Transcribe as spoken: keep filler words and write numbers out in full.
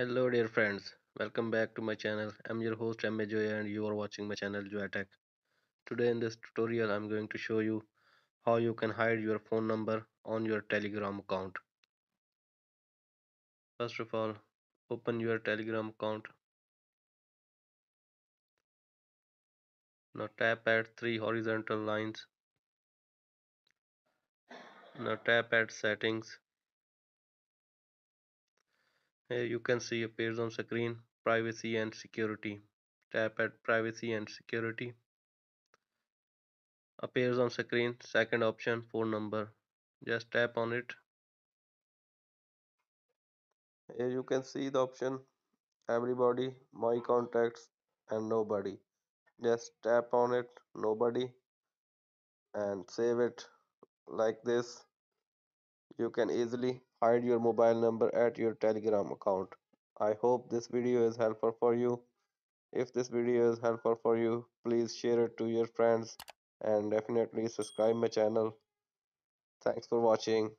Hello dear friends, welcome back to my channel. I'm your host M B J and you are watching my channel Joy Tech. Today in this tutorial I'm going to show you how you can hide your phone number on your Telegram account. First of all, open your Telegram account. Now tap at three horizontal lines. Now tap at settings. Here you can see appears on screen, privacy and security. Tap at privacy and security. Appears on screen, second option, phone number. Just tap on it. Here you can see the option, everybody, my contacts and nobody. Just tap on it, nobody, and save it like this. You can easily hide your mobile number at your Telegram account. I hope this video is helpful for you. If this video is helpful for you, please share it to your friends and definitely subscribe my channel. Thanks for watching.